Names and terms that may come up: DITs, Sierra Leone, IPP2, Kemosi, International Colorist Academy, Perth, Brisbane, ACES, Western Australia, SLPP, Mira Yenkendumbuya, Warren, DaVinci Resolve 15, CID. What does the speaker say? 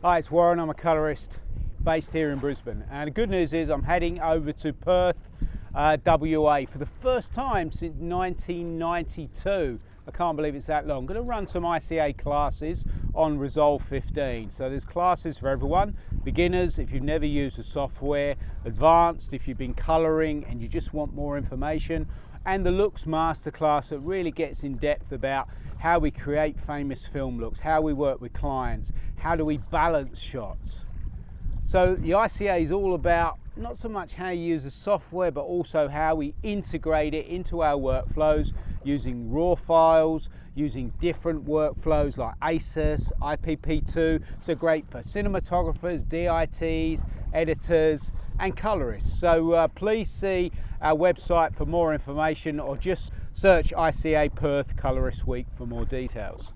Hi, it's Warren. I'm a colorist based here in Brisbane, and the good news is I'm heading over to Perth, WA for the first time since 1992. I can't believe it's that long. I'm going to run some ICA classes on Resolve 15. So there's classes for everyone, beginners if you've never used the software, advanced if you've been colouring and you just want more information, and the Looks Masterclass that really gets in depth about how we create famous film looks, how we work with clients, how do we balance shots. So the ICA is all about not so much how you use the software, but also how we integrate it into our workflows using raw files, using different workflows like ACES, IPP2. So great for cinematographers, DITs, editors, and colorists. So please see our website for more information, or just search ICA Perth Colorist Week for more details.